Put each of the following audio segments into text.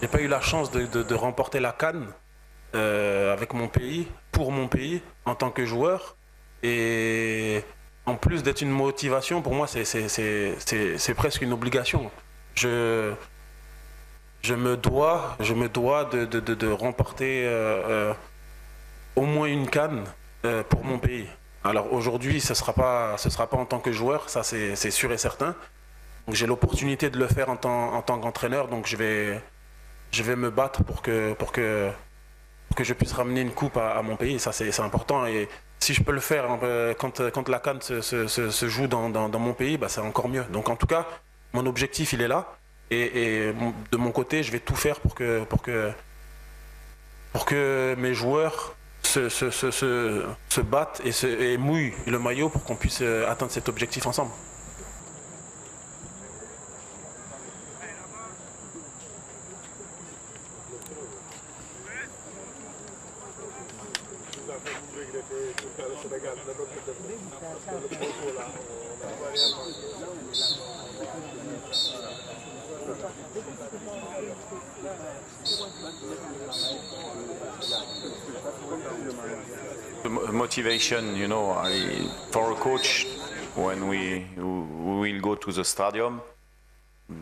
J'ai pas eu la chance de remporter la CAN avec mon pays, pour mon pays, en tant que joueur. Et en plus d'être une motivation, pour moi, c'est presque une obligation. Je me dois de remporter au moins une CAN pour mon pays. Alors aujourd'hui, ce sera pas en tant que joueur, ça c'est sûr et certain. J'ai l'opportunité de le faire en tant qu'entraîneur, donc je vais me battre pour que je puisse ramener une coupe à mon pays. Ça, c'est important. Et si je peux le faire quand la CAN se joue dans mon pays, bah, c'est encore mieux. Donc, en tout cas, mon objectif, il est là. Et de mon côté, je vais tout faire pour que mes joueurs se battent et mouillent le maillot pour qu'on puisse atteindre cet objectif ensemble. Motivation, you know, for a coach, when we will go to the stadium,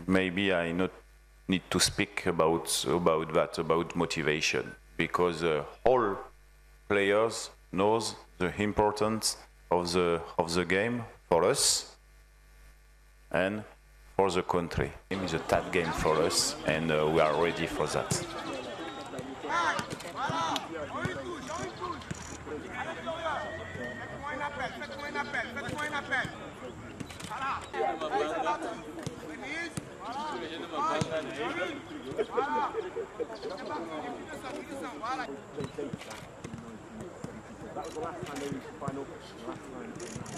maybe I not need to speak about that, about motivation, because all players knows the importance of the game for us and for the country. It is a tough game for us, and we are ready for that. That was the last time they reached the final.